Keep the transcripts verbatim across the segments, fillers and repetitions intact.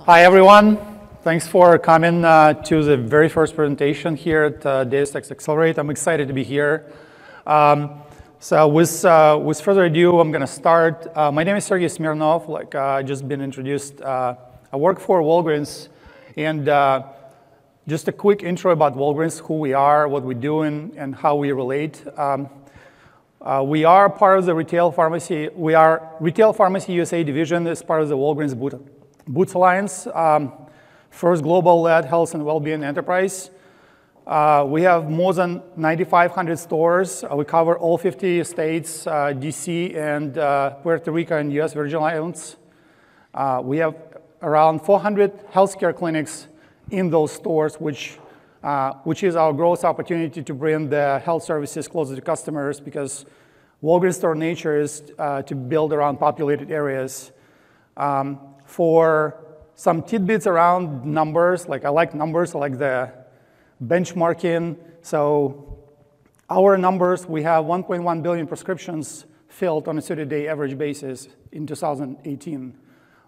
Hi, everyone. Thanks for coming uh, to the very first presentation here at uh, DataStax Accelerate. I'm excited to be here. Um, so with, uh, with further ado, I'm going to start. Uh, my name is Sergey Smirnov. Like I uh, just been introduced, uh, I work for Walgreens. And uh, just a quick intro about Walgreens, who we are, what we're doing, and how we relate. Um, Uh, we are part of the retail pharmacy. We are retail pharmacy U S A division as part of the Walgreens Boot, Boots Alliance, um, first global-led health and well-being enterprise. Uh, we have more than nine thousand five hundred stores. Uh, we cover all fifty states, uh, D C and uh, Puerto Rico and U S Virgin Islands. Uh, we have around four hundred healthcare clinics in those stores, which. Uh, which is our growth opportunity to bring the health services closer to customers, because Walgreens store nature is uh, to build around populated areas. Um, for some tidbits around numbers, like I like numbers, I like the benchmarking. So our numbers, we have one point one billion prescriptions filled on a thirty-day average basis in two thousand eighteen.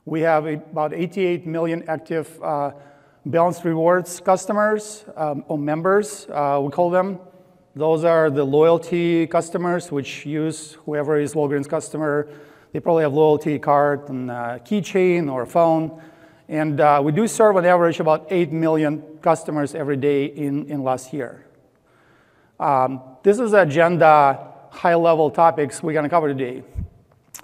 We have about eighty-eight million active uh, Balanced rewards customers um, or members, uh, we call them. Those are the loyalty customers, which use whoever is Walgreens customer. They probably have loyalty card and a keychain or a phone. And uh, we do serve on average about eight million customers every day in, in last year. Um, this is agenda, high-level topics we're going to cover today.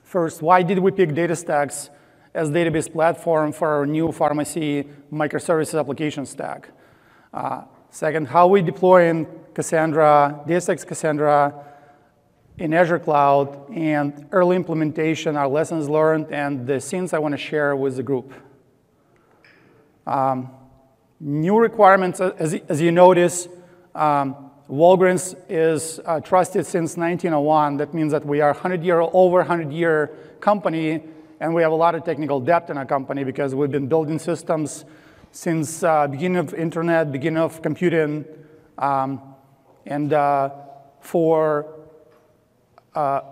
First, why did we pick DataStax as database platform for our new pharmacy microservices application stack? Uh, second, how we deploy in Cassandra, DataStax Cassandra in Azure Cloud, and early implementation, our lessons learned, and the scenes I want to share with the group. Um, new requirements, as, as you notice, um, Walgreens is uh, trusted since nineteen oh one. That means that we are one hundred year, over one hundred year company. And we have a lot of technical debt in our company because we've been building systems since uh, beginning of internet, beginning of computing. Um, and uh, for uh,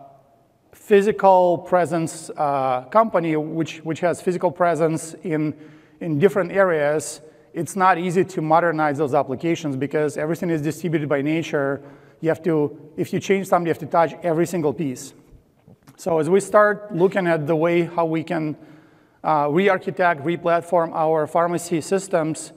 physical presence uh, company, which, which has physical presence in, in different areas, it's not easy to modernize those applications because everything is distributed by nature. You have to, if you change something, you have to touch every single piece. So as we start looking at the way how we can uh, re-architect, re-platform our pharmacy systems,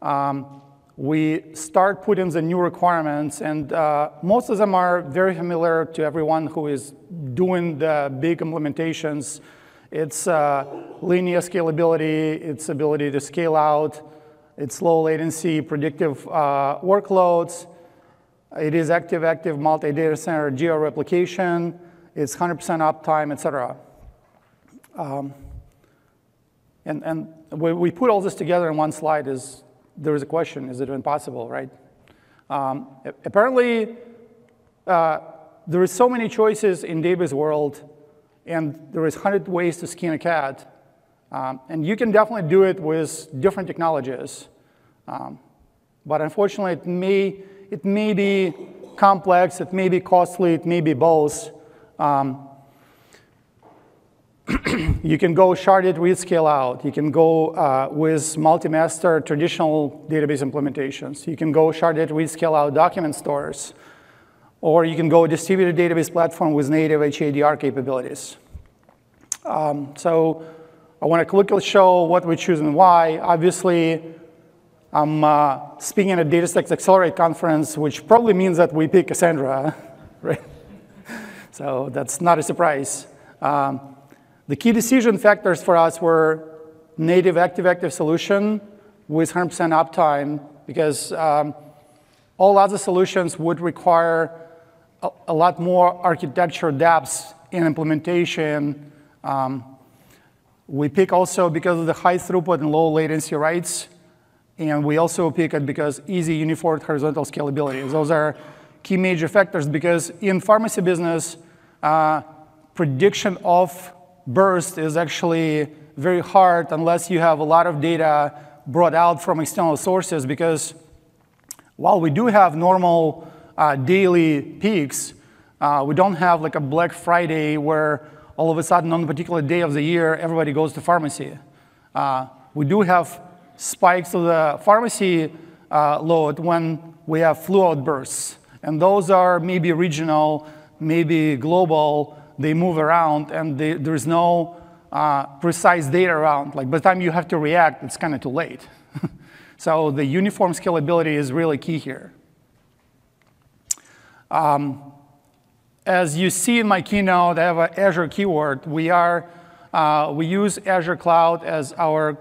um, we start putting the new requirements. And uh, most of them are very familiar to everyone who is doing the big implementations. It's uh, linear scalability, its ability to scale out, it's low latency, predictive uh, workloads. It is active-active multi-data center geo-replication. It's one hundred percent uptime, et cetera. Um, and and we, we put all this together in one slide. Is there is a question, is it even possible, right? Um, apparently, uh, there is so many choices in database world, and there is one hundred ways to skin a cat. Um, and you can definitely do it with different technologies. Um, but unfortunately, it may, it may be complex, it may be costly, it may be both. Um, you can go sharded with scale out. You can go uh, with multi-master traditional database implementations. You can go sharded with scale out document stores. Or you can go distributed database platform with native H A D R capabilities. Um, so I want to quickly show what we choose and why. Obviously, I'm uh, speaking at a DataStax Accelerate conference, which probably means that we pick Cassandra, right? So that's not a surprise. Um, the key decision factors for us were native active-active solution with one hundred percent uptime, because um, all other solutions would require a, a lot more architecture depths in implementation. Um, we pick also because of the high throughput and low latency rates, and we also pick it because easy, uniform, horizontal scalability. Those are key major factors, because in pharmacy business, uh, prediction of burst is actually very hard unless you have a lot of data brought out from external sources, because while we do have normal uh, daily peaks, uh, we don't have like a Black Friday where all of a sudden on a particular day of the year, everybody goes to pharmacy. Uh, We do have spikes of the pharmacy uh, load when we have flu outbursts. And those are maybe regional, maybe global. They move around, and they, there is no uh, precise data around. Like, by the time you have to react, it's kind of too late. So the uniform scalability is really key here. Um, as you see in my keynote, I have an Azure keyword. We, are, uh, we use Azure Cloud as our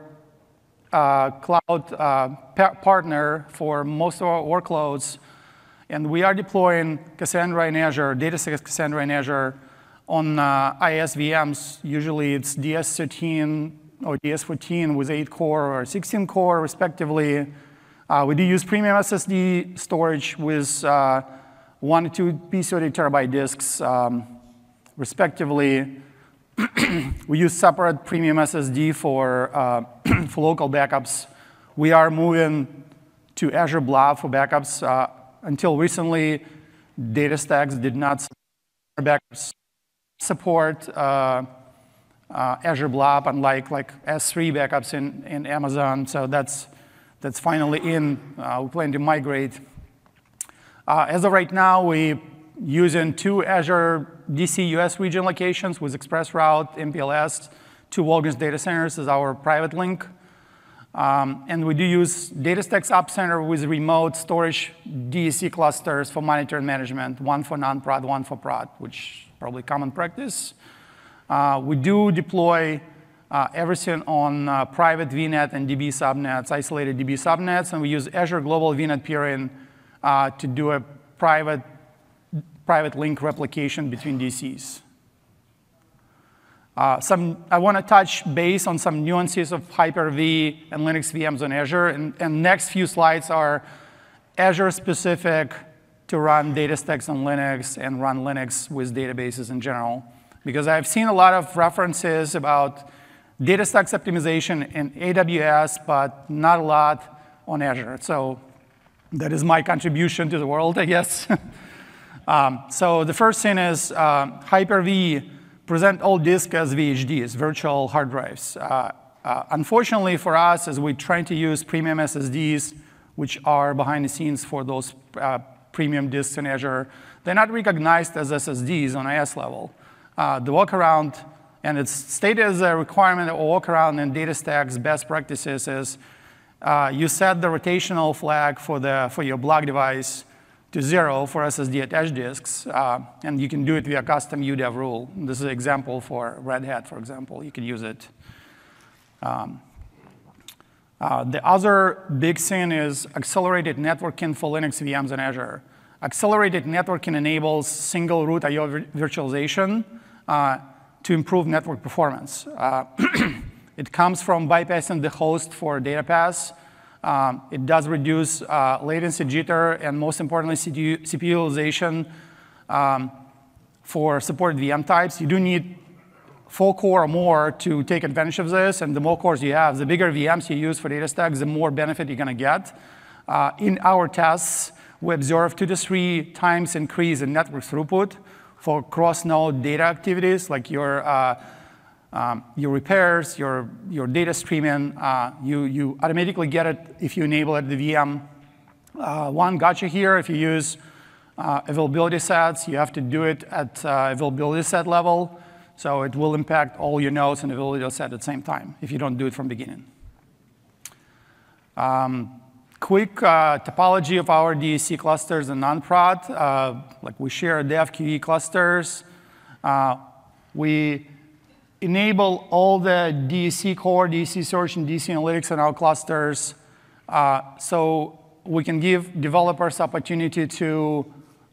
uh, cloud uh, pa partner for most of our workloads. And we are deploying Cassandra in Azure, DataStax Cassandra in Azure on uh, I S V Ms. Usually it's D S thirteen or D S fourteen with eight core or sixteen core, respectively. Uh, we do use premium S S D storage with uh, one to two P thirty terabyte disks, um, respectively. We use separate premium S S D for, uh, for local backups. We are moving to Azure Blob for backups. Uh, until recently, DataStax did not support backups. support uh, uh, Azure Blob, unlike like S three backups in, in Amazon. So that's, that's finally in. Uh, we plan to migrate. Uh, as of right now, we're using two Azure D C U S region locations with Express Route, M P L S, two Walgreens data centers as our private link. Um, and we do use DataStax Ops Center with remote storage D S E clusters for monitor and management, one for non-prod, one for prod, which probably common practice. Uh, we do deploy uh, everything on uh, private V net and D B subnets, isolated D B subnets, and we use Azure Global V net peering uh, to do a private, private link replication between D Cs. Uh, some, I want to touch base on some nuances of Hyper-V and Linux V Ms on Azure, and, and next few slides are Azure-specific to run DataStax on Linux and run Linux with databases in general. Because I've seen a lot of references about DataStax optimization in A W S, but not a lot on Azure. So that is my contribution to the world, I guess. um, so the first thing is um, Hyper-V present all disk as V H Ds, virtual hard drives. Uh, uh, unfortunately for us, as we're trying to use premium S S Ds, which are behind the scenes for those uh, premium disks in Azure, they're not recognized as S S Ds on I S level. Uh, the walkaround, and it's stated as a requirement that walkaround in DataStax best practices is uh, you set the rotational flag for, the, for your block device to zero for S S D attached disks, uh, and you can do it via custom U D E V rule. This is an example for Red Hat, for example. You can use it. Um, Uh, the other big thing is accelerated networking for Linux V Ms in Azure. Accelerated networking enables single root I O virtualization uh, to improve network performance. Uh, it comes from bypassing the host for data paths. Um, it does reduce uh, latency jitter and, most importantly, C P U utilization um, for supported V M types. You do need four core or more to take advantage of this, and the more cores you have, the bigger V Ms you use for DataStax, the more benefit you're gonna get. Uh, in our tests, we observed two to three times increase in network throughput for cross-node data activities, like your, uh, um, your repairs, your, your data streaming. Uh, you, you automatically get it if you enable it, the V M. Uh, one gotcha here, if you use uh, availability sets, you have to do it at uh, availability set level. So it will impact all your nodes and availability set at the same time if you don't do it from the beginning. Um, quick uh, topology of our D S E clusters and non-prod. Uh, like we share dev Q E clusters. Uh, we enable all the D S E Core, D S E Search, and D S E Analytics in our clusters. Uh, so we can give developers opportunity to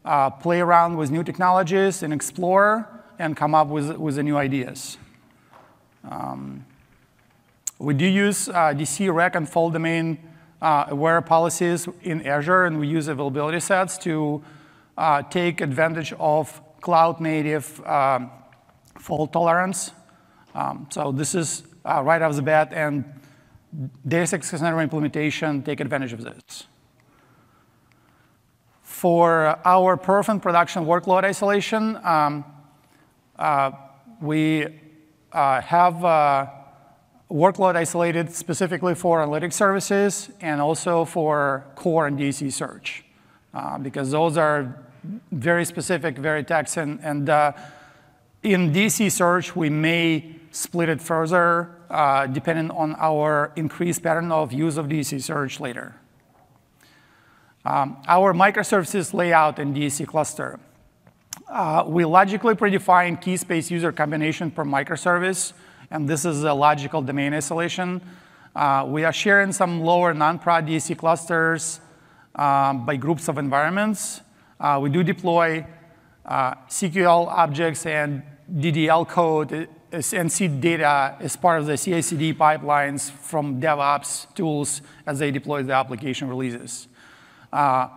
uh, play around with new technologies and explore and come up with, with the new ideas. Um, we do use uh, D C rec and fault domain uh, aware policies in Azure, and we use availability sets to uh, take advantage of cloud-native um, fault tolerance. Um, so this is uh, right off the bat, and DataStax Cassandra implementation take advantage of this. For our perf and production workload isolation, um, Uh, we uh, have uh, workload isolated specifically for analytic services and also for core and D C search, uh, because those are very specific, very tax. And, and uh, in D C search, we may split it further uh, depending on our increased pattern of use of D C search later. Um, our microservices layout in D C cluster. Uh, we logically predefine key space user combination per microservice, and this is a logical domain isolation. Uh, we are sharing some lower non-prod D C clusters um, by groups of environments. Uh, we do deploy uh, C Q L objects and D D L code and seed data as part of the C I C D pipelines from DevOps tools as they deploy the application releases. Uh,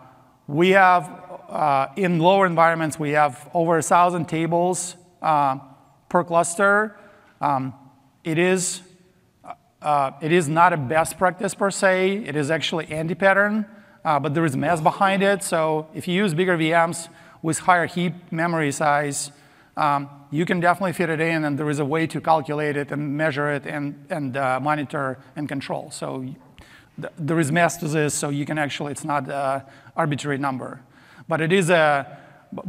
we have, uh, in lower environments, we have over one thousand tables uh, per cluster. Um, it is, uh, it is not a best practice per se. It is actually anti-pattern, uh, but there is mass behind it. So if you use bigger V Ms with higher heap memory size, um, you can definitely fit it in, and there is a way to calculate it and measure it and, and uh, monitor and control. So th there is mass to this, so you can actually, it's not an arbitrary number. But it is a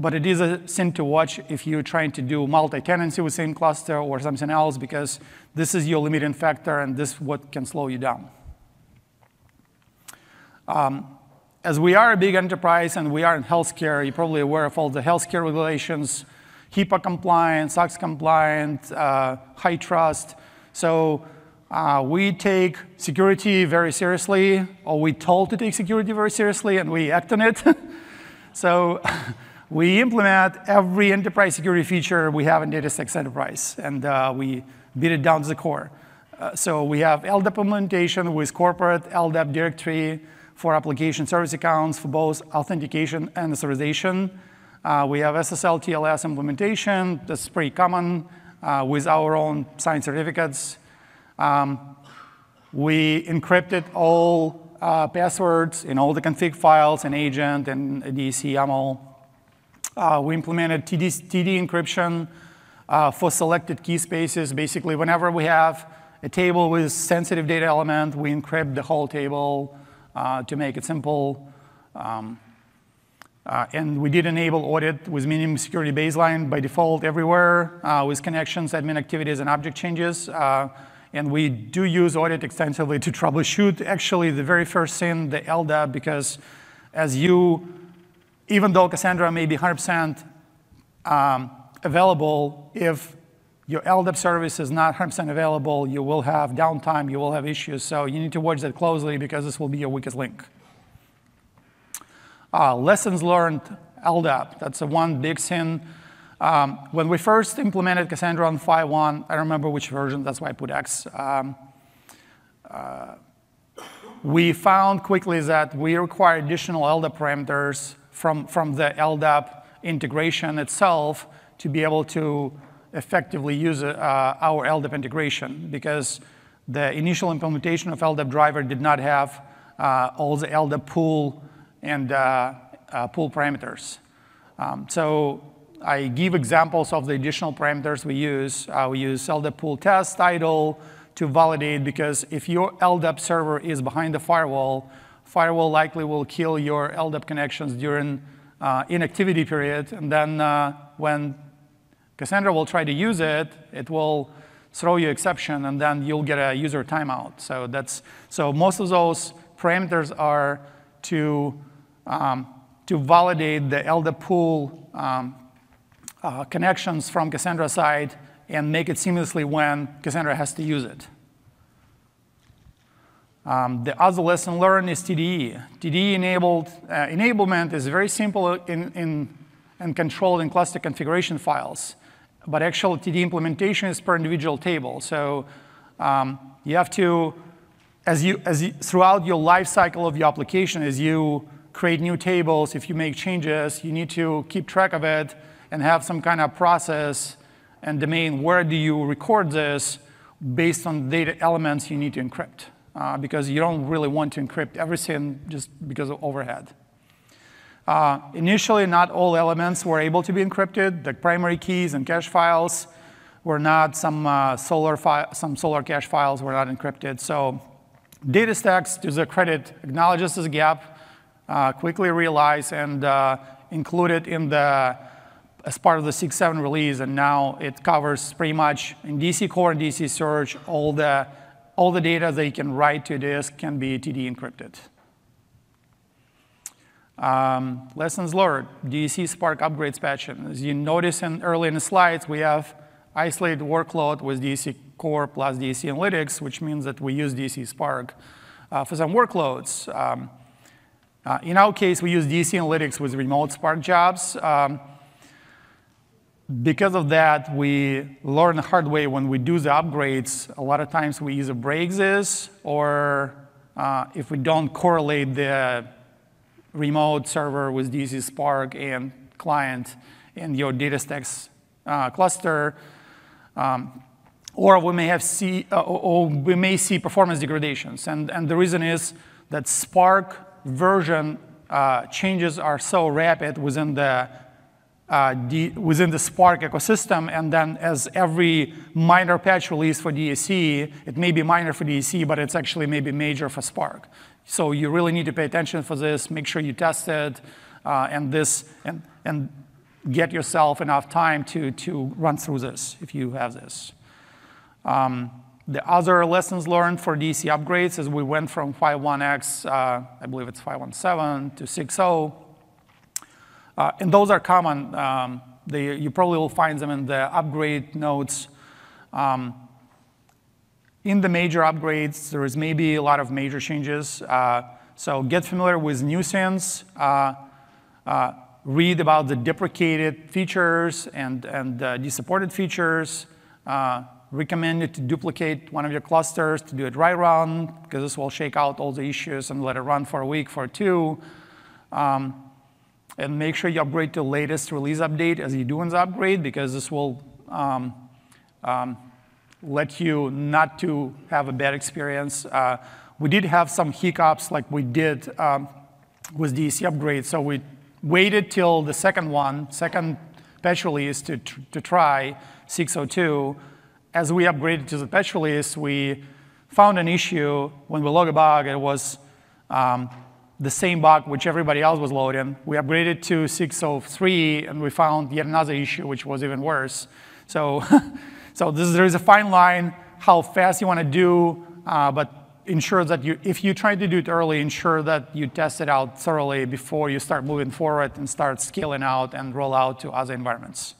But it is a sin to watch if you're trying to do multi-tenancy with same cluster or something else, because this is your limiting factor, and this is what can slow you down. Um, as we are a big enterprise and we are in healthcare, you're probably aware of all the healthcare regulations, HIPAA compliant, SOX compliant, uh, high trust. So uh, we take security very seriously, or we're told to take security very seriously, and we act on it. So we implement every enterprise security feature we have in DataStax Enterprise, and uh, we beat it down to the core. Uh, so we have L D A P implementation with corporate L D A P directory for application service accounts for both authentication and authorization. Uh, we have S S L T L S implementation. That's pretty common uh, with our own signed certificates. Um, we encrypted all uh, passwords in all the config files and agent and D C YAML. Uh, we implemented T D, T D encryption uh, for selected key spaces. Basically, whenever we have a table with sensitive data element, we encrypt the whole table uh, to make it simple. Um, uh, and we did enable audit with minimum security baseline by default everywhere uh, with connections, admin activities, and object changes. Uh, and we do use audit extensively to troubleshoot, actually, the very first thing, the L D A P, because as you even though Cassandra may be one hundred percent um, available, if your L D A P service is not one hundred percent available, you will have downtime, you will have issues. So you need to watch that closely because this will be your weakest link. Uh, lessons learned L D A P, that's the one big sin. Um, when we first implemented Cassandra on five point one, I don't remember which version, that's why I put X. Um, uh, we found quickly that we require additional L D A P parameters From, from the L D A P integration itself to be able to effectively use uh, our L D A P integration, because the initial implementation of L D A P driver did not have uh, all the L D A P pool and uh, uh, pool parameters. Um, so I give examples of the additional parameters we use. Uh, we use L D A P pool test title to validate, because if your L D A P server is behind the firewall, firewall likely will kill your L D A P connections during uh, inactivity period. And then uh, when Cassandra will try to use it, it will throw you exception, and then you'll get a user timeout. So, that's, so most of those parameters are to, um, to validate the L D A P pool um, uh, connections from Cassandra side and make it seamlessly when Cassandra has to use it. Um, the other lesson learned is T D E. T D E-enabled uh, enablement is very simple in, in, and controlled in cluster configuration files, but actual T D E implementation is per individual table. So um, you have to, as you, as you, throughout your life cycle of your application, as you create new tables, if you make changes, you need to keep track of it and have some kind of process and domain. Where do you record this based on data elements you need to encrypt? Uh, because you don't really want to encrypt everything just because of overhead. Uh, initially, not all elements were able to be encrypted, the primary keys and cache files. were not, some uh, solar fi some solar cache files were not encrypted. So DataStax, to their credit, acknowledges this gap, uh, quickly realized, and uh, included in the as part of the six point seven release, and now it covers pretty much in D C Core and D C Search, all the all the data that you can write to disk can be T D E encrypted. Um, lessons learned, D C Spark upgrades patching. As you notice in early in the slides, we have isolated workload with D C Core plus D C Analytics, which means that we use D C Spark uh, for some workloads. Um, uh, in our case, we use D C Analytics with remote Spark jobs. Um, Because of that, we learn the hard way when we do the upgrades. A lot of times we either break this, or uh, if we don't correlate the remote server with D C Spark and client in your DataStax uh, cluster, um, or we may have see, uh, or we may see performance degradations. And and the reason is that Spark version uh, changes are so rapid within the Uh, within the Spark ecosystem, and then as every minor patch release for D S E, it may be minor for D S E, but it's actually maybe major for Spark. So you really need to pay attention for this, make sure you test it, uh, and this, and and get yourself enough time to to run through this if you have this. Um, the other lessons learned for D S E upgrades is we went from five point one X, uh, I believe it's five point one seven, to six point zero. Uh, and those are common. Um, they, you probably will find them in the upgrade notes. Um, in the major upgrades, there is maybe a lot of major changes. Uh, so get familiar with nuisance. Uh, uh, read about the deprecated features and, and uh, de-supported features. Uh, recommended to duplicate one of your clusters to do a dry run, because this will shake out all the issues and let it run for a week, for two. Um, And make sure you upgrade to latest release update as you do in the upgrade, because this will um, um, let you not to have a bad experience. Uh, we did have some hiccups like we did um, with D S E upgrades. So we waited till the second one, second patch release to, tr to try six point zero two. As we upgraded to the patch release, we found an issue. When we log a bug, it was um, the same bug which everybody else was loading. We upgraded to six point zero three, and we found yet another issue, which was even worse. So, so this, there is a fine line how fast you want to do, uh, but ensure that you, if you try to do it early, ensure that you test it out thoroughly before you start moving forward and start scaling out and roll out to other environments.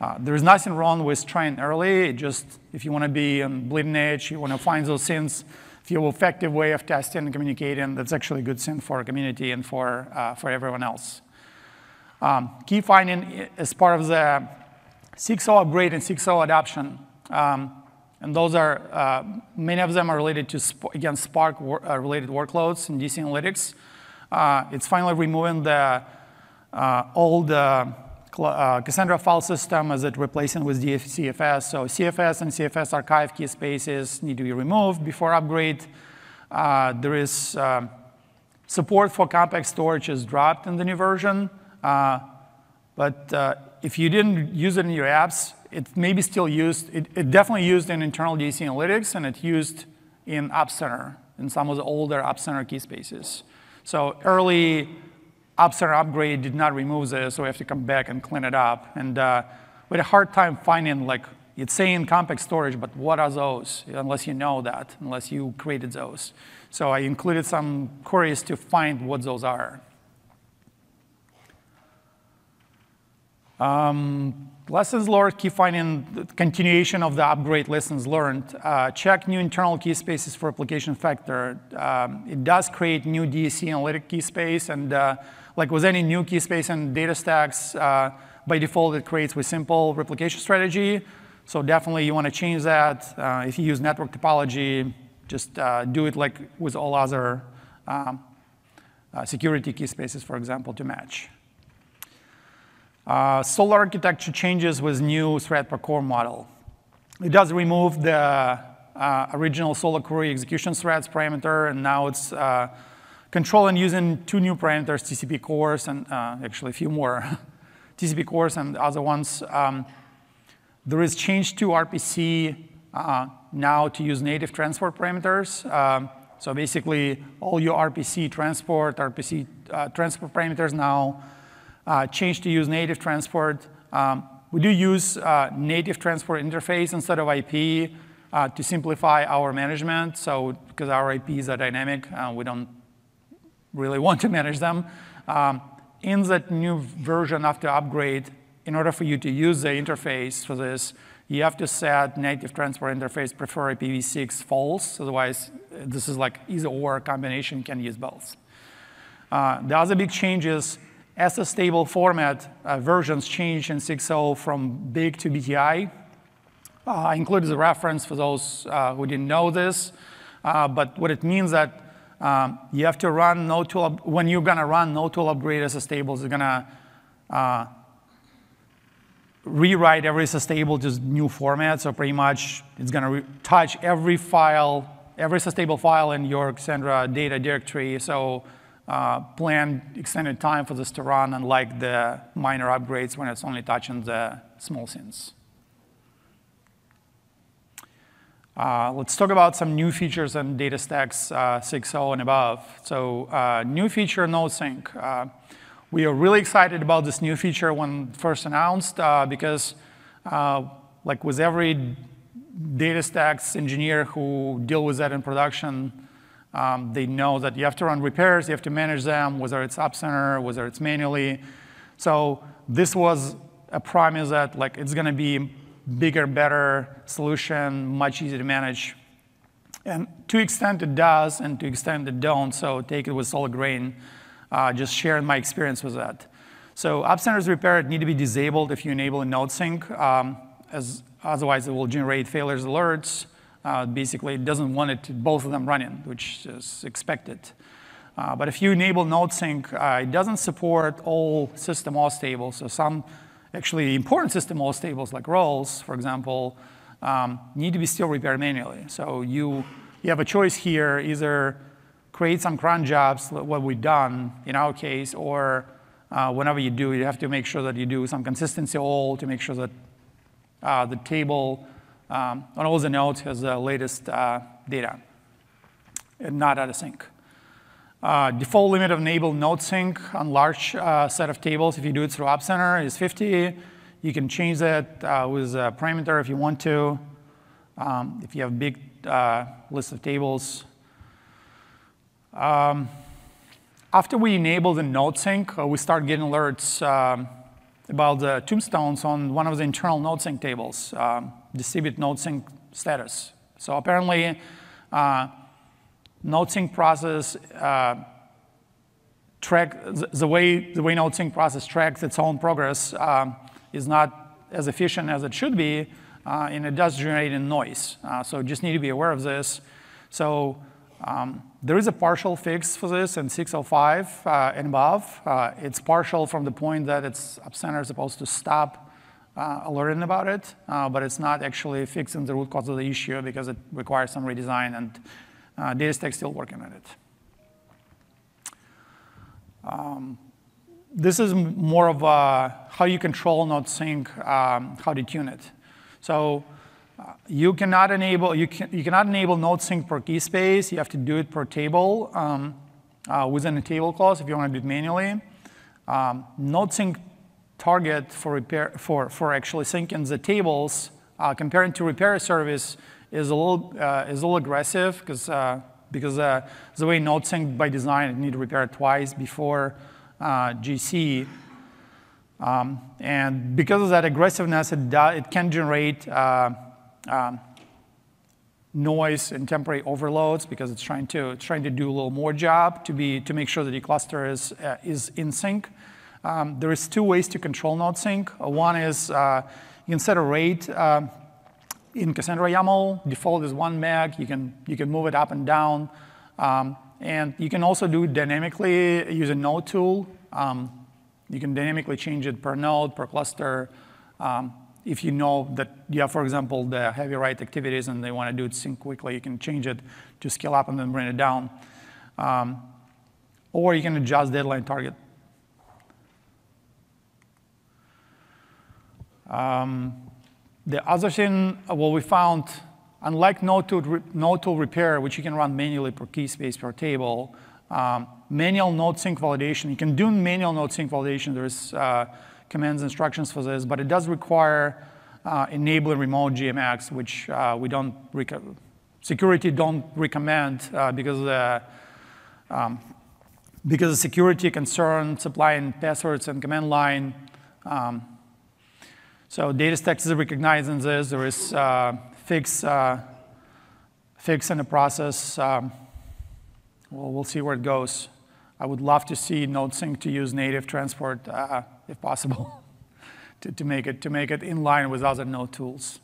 Uh, there is nothing wrong with trying early. It just, if you want to be on bleeding edge, you want to find those things. If you have an effective way of testing and communicating, that's actually a good thing for our community and for, uh, for everyone else. Um, key finding as part of the six point zero upgrade and six point zero adoption, um, and those are, uh, many of them are related to, sp again, Spark-related wor uh, workloads in D C Analytics. Uh, it's finally removing the uh, old uh, uh, Cassandra file system as it replacing with C F S. So C F S and C F S archive key spaces need to be removed before upgrade. Uh, there is uh, support for compact storage is dropped in the new version. Uh, but uh, if you didn't use it in your apps, it may be still used. It, it definitely used in internal D C Analytics, and it used in Ops Center, in some of the older Ops Center key spaces. So early Ops Center upgrade did not remove this, so we have to come back and clean it up. And uh, we had a hard time finding, like, it's saying compact storage, but what are those? Unless you know that, unless you created those. So I included some queries to find what those are. Um, lessons learned, key finding, continuation of the upgrade lessons learned. Uh, check new internal key spaces for application factor. Um, it does create new D S E analytic key space, and uh, like with any new key space and data stacks, uh, by default it creates with simple replication strategy. So definitely you want to change that. Uh, if you use network topology, just uh, do it like with all other um, uh, security key spaces, for example, to match. Uh, solar architecture changes with new thread per core model. It does remove the uh, original solar query execution threads parameter, and now it's uh, controlling using two new parameters, T C P cores, and uh, actually a few more, T C P cores and other ones. Um, There is change to R P C uh, now to use native transport parameters. Um, so basically, all your R P C transport, R P C uh, transport parameters now uh, change to use native transport. Um, we do use uh, native transport interface instead of I P uh, to simplify our management. So because our I Ps are dynamic, uh, we don't really want to manage them. Um, in that new version after upgrade, in order for you to use the interface for this, you have to set native transport interface prefer I P v six false. Otherwise, this is like either or combination, can use both. Uh, the other big change is S S Table format uh, versions change in six point oh from big to B T I. Uh, I included the reference for those uh, who didn't know this. Uh, but what it means that um, you have to run no tool, when you're gonna run no tool upgrade S S Tables, you're gonna uh, rewrite every S S Table to new format. So pretty much it's gonna touch every file, every S S Table file in your Cassandra data directory. So uh, plan extended time for this to run, unlike the minor upgrades when it's only touching the small scenes. Uh, let's talk about some new features in DataStax uh, six point oh and above. So uh, new feature, NodeSync. Uh, We are really excited about this new feature when first announced uh, because uh, like with every DataStax engineer who deal with that in production, um, they know that you have to run repairs, you have to manage them, whether it's Ops Center, whether it's manually. So this was a promise that like it's gonna be bigger, better solution, much easier to manage. And to extent it does and to extent it don't, so take it with solid grain. Uh, just sharing my experience with that. So Ops Center's repair need to be disabled if you enable a NodeSync, um, as otherwise it will generate failures alerts. Uh, basically, it doesn't want it to, both of them running, which is expected. Uh, but if you enable NodeSync, uh, it doesn't support all system auth tables. So some actually important system auth tables, like roles, for example, um, need to be still repaired manually. So you you have a choice here, either create some cron jobs, what we've done in our case, or uh, whenever you do, you have to make sure that you do some consistency all to make sure that uh, the table um, on all the nodes has the latest uh, data and not out of sync. Uh, default limit of enable node sync on large uh, set of tables, if you do it through Ops Center, is fifty. You can change that uh, with a parameter if you want to. Um, if you have big uh, list of tables, Um, after we enable the NodeSync, uh, we start getting alerts um, about the tombstones on one of the internal NodeSync tables, um, distribute NodeSync status. So apparently, uh, NodeSync process uh, track the, the way the way NodeSync process tracks its own progress um, is not as efficient as it should be, uh, and it does generate noise. Uh, so just need to be aware of this. So. Um, There is a partial fix for this in six point oh five uh, and above. Uh, it's partial from the point that it's Ops Center is supposed to stop uh, alerting about it, uh, but it's not actually fixing the root cause of the issue because it requires some redesign, and uh, DataStax still working on it. Um, this is more of a, how you control NodeSync, um, how to tune it. So. Uh, you cannot enable you can you cannot enable NodeSync per key space. You have to do it per table um, uh, within a table clause if you want to do it manually. Um, NodeSync target for repair for for actually syncing the tables uh, comparing to repair service is a little uh, is a little aggressive because uh, because uh, the way NodeSync by design it need to repair it twice before uh, G C. Um, and because of that aggressiveness, it do, it can generate. Uh, Um, noise and temporary overloads because it's trying to it's trying to do a little more job to be to make sure that your cluster is uh, is in sync. Um, there is two ways to control NodeSync. Uh, one is uh, you can set a rate uh, in Cassandra YAML. Default is one meg. You can you can move it up and down, um, and you can also do it dynamically using node tool. Um, you can dynamically change it per node, per cluster. Um, If you know that you have, for example, the heavy write activities and they want to do it sync quickly, you can change it to scale up and then bring it down. Um, or you can adjust deadline target. Um, The other thing, well, we found, unlike node-to node-to repair, which you can run manually per key space per table, um, manual node sync validation. You can do manual node sync validation. There's uh, commands and instructions for this, but it does require uh, enabling remote G M X, which uh, we don't security don't recommend uh, because of the, um, because of security concerns, supplying passwords and command line. Um, So DataStax is recognizing this. There is uh, fix, uh, fix in the process. Um, well, we'll see where it goes. I would love to see NodeSync to use native transport, uh, if possible, to, to make it to make it in line with other node tools.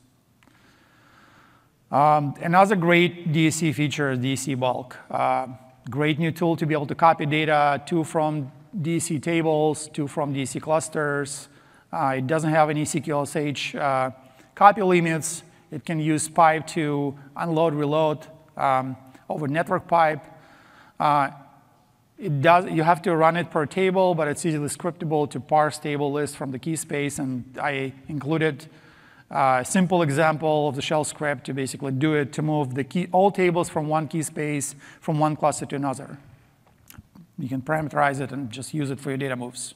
Um, another great D S E feature is DSBulk. Uh, great new tool to be able to copy data, two from D S E tables, two from D S E clusters. Uh, it doesn't have any C Q L S H uh, copy limits. It can use pipe to unload, reload um, over network pipe. Uh, it does. You have to run it per table, but it's easily scriptable to parse table lists from the key space. And I included a simple example of the shell script to basically do it to move the key, all tables from one key space from one cluster to another. You can parameterize it and just use it for your data moves.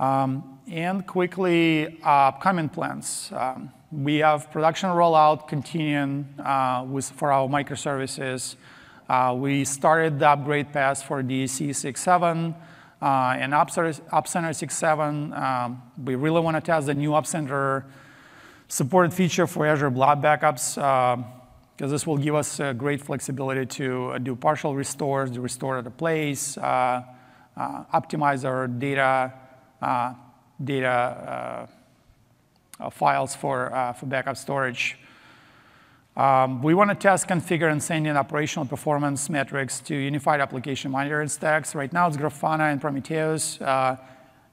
Um, and quickly, uh, upcoming plans. Um, we have production rollout continuing uh, with, for our microservices. Uh, we started the upgrade path for D S E six point seven uh, and Ops Center six point seven. Um, we really want to test the new Ops Center supported feature for Azure Blob Backups, because uh, this will give us uh, great flexibility to uh, do partial restores, to restore at a place, uh, uh, optimize our data, Uh, data uh, uh, files for, uh, for backup storage. Um, we want to test, configure, and send in operational performance metrics to unified application monitoring stacks. Right now, it's Grafana and Prometheus. Uh,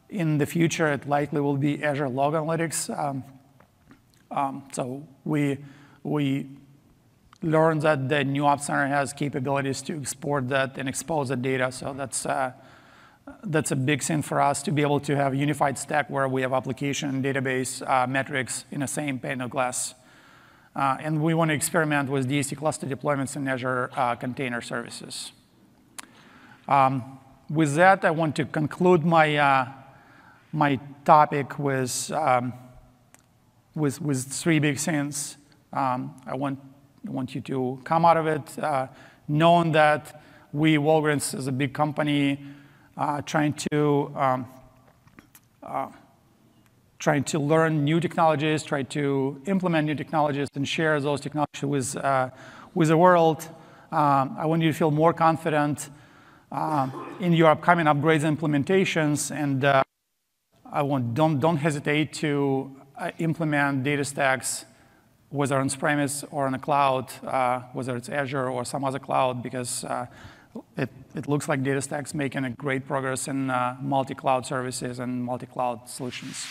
in the future, it likely will be Azure Log Analytics. Um, um, so we, we learned that the new Ops Center has capabilities to export that and expose the data. So that's uh, That's a big thing for us to be able to have a unified stack where we have application, database, uh, metrics in the same pane of glass. Uh, and we want to experiment with D S E cluster deployments in Azure uh, container services. Um, with that, I want to conclude my, uh, my topic with, um, with, with three big things. Um, I want, want you to come out of it uh, knowing that we, Walgreens, is a big company, Uh, trying to um, uh, trying to learn new technologies, try to implement new technologies, and share those technologies with uh, with the world. Um, I want you to feel more confident uh, in your upcoming upgrades and implementations, and uh, I want don't don't hesitate to uh, implement DataStax, whether on-premise or on the cloud, uh, whether it's Azure or some other cloud, because. Uh, It, it looks like DataStax making a great progress in uh, multi-cloud services and multi-cloud solutions.